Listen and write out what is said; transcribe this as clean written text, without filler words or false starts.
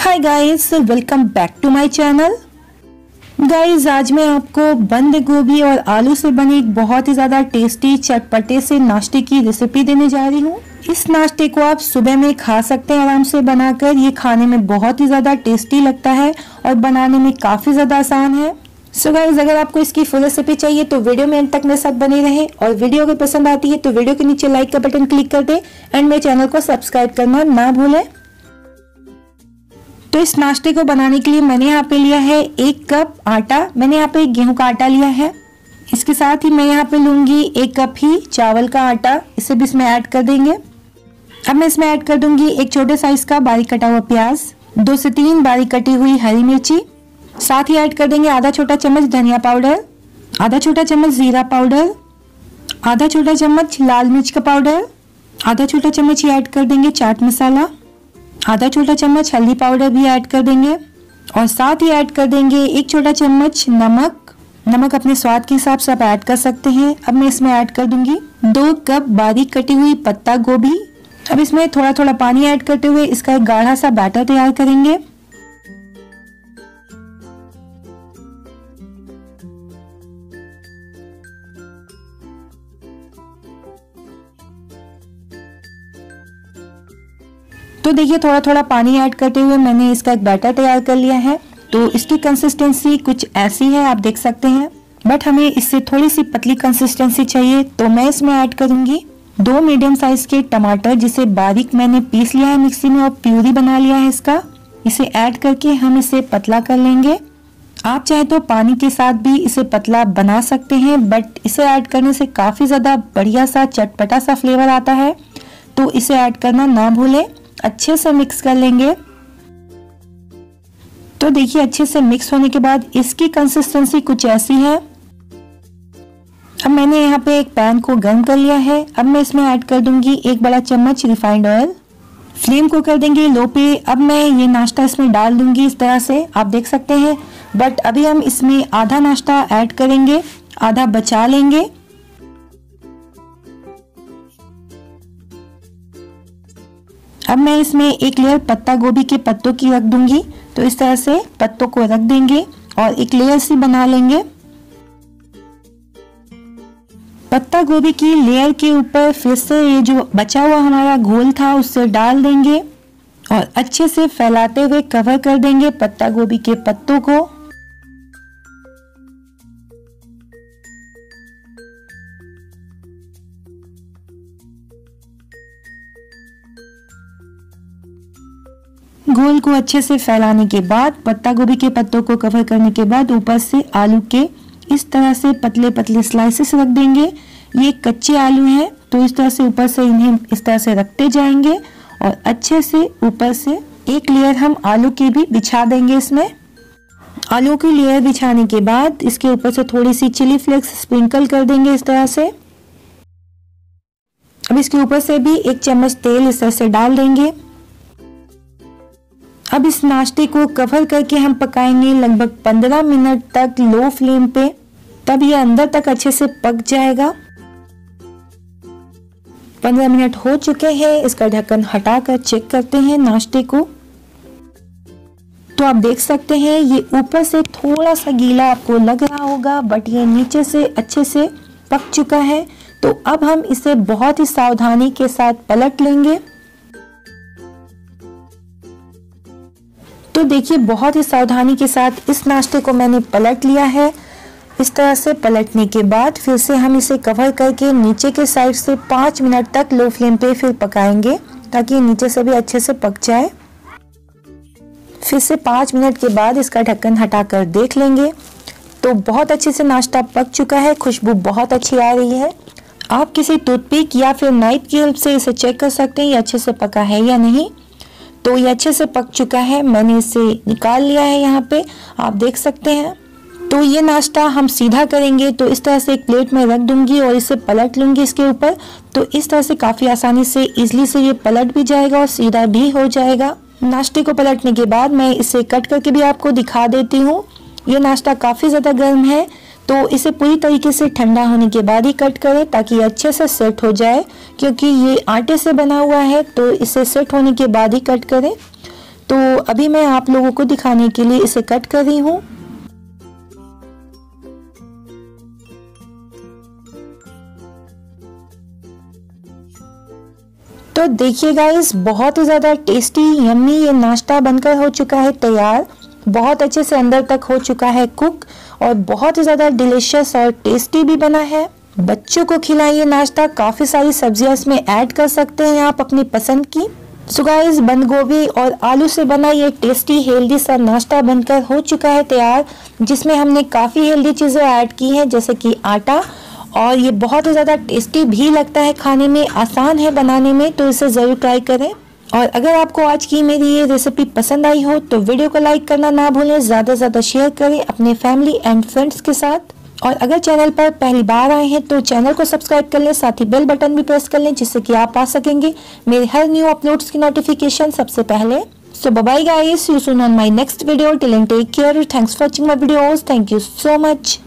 Hi guys, welcome back to my channel. Guys, आज मैं आपको बंद गोभी और आलू से बने एक बहुत ही ज़्यादा टेस्टी चटपटे से नाश्ते की रेसिपी देने जा रही हूँ। इस नाश्ते को आप सुबह में खा सकते हैं आराम से बनाकर। ये खाने में बहुत ही ज़्यादा टेस्टी लगता है और बनाने में काफ़ी ज़्यादा आसान है। सो गाइस, अगर आपको इसकी फुल रेसिपी चाहिए तो वीडियो में एंड तक मेरे साथ बने रहें, और वीडियो अगर पसंद आती है तो वीडियो के नीचे लाइक का बटन क्लिक कर दें एंड मेरे चैनल को सब्सक्राइब करना ना भूलें। तो इस नाश्ते को बनाने के लिए मैंने यहाँ पे लिया है 1 कप आटा। मैंने यहाँ पे गेहूं का आटा लिया है। इसके साथ ही मैं यहाँ पे लूँगी 1 कप ही चावल का आटा, इसे भी इसमें ऐड कर देंगे। अब मैं इसमें ऐड कर दूँगी एक छोटे साइज़ का बारीक कटा हुआ प्याज, 2 से 3 बारीक कटी हुई हरी मिर्ची, साथ ही ऐड कर देंगे आधा छोटा चम्मच धनिया पाउडर, आधा छोटा चम्मच जीरा पाउडर, आधा छोटा चम्मच लाल मिर्च का पाउडर, आधा छोटा चम्मच ही ऐड कर देंगे चाट मसाला, आधा छोटा चम्मच हल्दी पाउडर भी ऐड कर देंगे, और साथ ही ऐड कर देंगे 1 छोटा चम्मच नमक। नमक अपने स्वाद के हिसाब से आप ऐड कर सकते हैं। अब मैं इसमें ऐड कर दूंगी 2 कप बारीक कटी हुई पत्ता गोभी। अब इसमें थोड़ा थोड़ा पानी ऐड करते हुए इसका एक गाढ़ा सा बैटर तैयार करेंगे। तो देखिए, थोड़ा थोड़ा पानी ऐड करते हुए मैंने इसका एक बैटर तैयार कर लिया है। तो इसकी कंसिस्टेंसी कुछ ऐसी है, आप देख सकते हैं, बट हमें इससे थोड़ी सी पतली कंसिस्टेंसी चाहिए। तो मैं इसमें ऐड करूंगी 2 मीडियम साइज के टमाटर, जिसे बारीक मैंने पीस लिया है मिक्सी में और प्यूरी बना लिया है इसका। इसे ऐड करके हम इसे पतला कर लेंगे। आप चाहे तो पानी के साथ भी इसे पतला बना सकते हैं, बट इसे ऐड करने से काफ़ी ज़्यादा बढ़िया सा चटपटा सा फ्लेवर आता है, तो इसे ऐड करना ना भूलें। अच्छे से मिक्स कर लेंगे। तो देखिए, अच्छे से मिक्स होने के बाद इसकी कंसिस्टेंसी कुछ ऐसी है। अब मैंने यहाँ पे एक पैन को गर्म कर लिया है। अब मैं इसमें ऐड कर दूंगी 1 बड़ा चम्मच रिफाइंड ऑयल। फ्लेम को कर देंगे लो पे। अब मैं ये नाश्ता इसमें डाल दूंगी, इस तरह से आप देख सकते हैं, बट अभी हम इसमें आधा नाश्ता ऐड करेंगे, आधा बचा लेंगे। अब मैं इसमें एक लेयर पत्ता गोभी के पत्तों की रख दूंगी। तो इस तरह से पत्तों को रख देंगे और एक लेयर सी बना लेंगे। पत्ता गोभी की लेयर के ऊपर फिर से ये जो बचा हुआ हमारा घोल था उससे डाल देंगे और अच्छे से फैलाते हुए कवर कर देंगे पत्ता गोभी के पत्तों को। घोल को अच्छे से फैलाने के बाद, पत्ता गोभी के पत्तों को कवर करने के बाद, ऊपर से आलू के इस तरह से पतले पतले स्लाइसेस रख देंगे। ये कच्चे आलू हैं, तो इस तरह से ऊपर से इन्हें इस तरह से रखते जाएंगे और अच्छे से ऊपर से एक लेयर हम आलू की भी बिछा देंगे। इसमें आलू की लेयर बिछाने के बाद इसके ऊपर से थोड़ी सी चिली फ्लेक्स स्प्रिंकल कर देंगे इस तरह से। अब इसके ऊपर से भी 1 चम्मच तेल इस तरह से डाल देंगे। अब इस नाश्ते को कवर करके हम पकाएंगे लगभग 15 मिनट तक लो फ्लेम पे, तब ये अंदर तक अच्छे से पक जाएगा। 15 मिनट हो चुके हैं। इसका ढक्कन हटाकर चेक करते हैं नाश्ते को। तो आप देख सकते हैं ये ऊपर से थोड़ा सा गीला आपको लग रहा होगा, बट ये नीचे से अच्छे से पक चुका है। तो अब हम इसे बहुत ही सावधानी के साथ पलट लेंगे। तो देखिए, बहुत ही सावधानी के साथ इस नाश्ते को मैंने पलट लिया है। इस तरह से पलटने के बाद फिर से हम इसे कवर करके नीचे के साइड से 5 मिनट तक लो फ्लेम पे फिर पकाएंगे, ताकि नीचे से भी अच्छे से पक जाए। फिर से 5 मिनट के बाद इसका ढक्कन हटाकर देख लेंगे। तो बहुत अच्छे से नाश्ता पक चुका है, खुशबू बहुत अच्छी आ रही है। आप किसी टूथपिक या फिर नाइफ की हेल्प से इसे चेक कर सकते हैं ये अच्छे से पका है या नहीं। तो ये अच्छे से पक चुका है, मैंने इसे निकाल लिया है, यहाँ पे आप देख सकते हैं। तो ये नाश्ता हम सीधा करेंगे, तो इस तरह से एक प्लेट में रख दूंगी और इसे पलट लूँगी इसके ऊपर। तो इस तरह से काफ़ी आसानी से, इजली से ये पलट भी जाएगा और सीधा भी हो जाएगा। नाश्ते को पलटने के बाद मैं इसे कट करके भी आपको दिखा देती हूँ। ये नाश्ता काफ़ी ज़्यादा गर्म है, तो इसे पूरी तरीके से ठंडा होने के बाद ही कट करें, ताकि ये अच्छे से सेट हो जाए, क्योंकि ये आटे से बना हुआ है। तो इसे सेट होने के बाद ही कट करें। तो अभी मैं आप लोगों को दिखाने के लिए इसे कट कर रही हूँ। तो देखिए गाइस, बहुत ही ज़्यादा टेस्टी यम्मी ये नाश्ता बनकर हो चुका है तैयार। बहुत अच्छे से अंदर तक हो चुका है कुक और बहुत ही ज़्यादा डिलीशियस और टेस्टी भी बना है। बच्चों को खिलाइए नाश्ता। काफ़ी सारी सब्जियां इसमें ऐड कर सकते हैं आप अपनी पसंद की। सो गाइस, बंद गोभी और आलू से बना ये टेस्टी हेल्दी सा नाश्ता बनकर हो चुका है तैयार, जिसमें हमने काफ़ी हेल्दी चीज़ें ऐड की हैं जैसे कि आटा, और ये बहुत ही ज़्यादा टेस्टी भी लगता है खाने में, आसान है बनाने में, तो इसे ज़रूर ट्राई करें। और अगर आपको आज की मेरी ये रेसिपी पसंद आई हो तो वीडियो को लाइक करना ना भूलें, ज़्यादा से ज़्यादा शेयर करें अपने फैमिली एंड फ्रेंड्स के साथ। और अगर चैनल पर पहली बार आए हैं तो चैनल को सब्सक्राइब कर लें, साथ ही बेल बटन भी प्रेस कर लें जिससे कि आप पा सकेंगे मेरे हर न्यू अपलोड्स की नोटिफिकेशन सबसे पहले। So bye guys, see you soon on my next video. Till then, take care. Thanks for watching my videos. Thank you so much.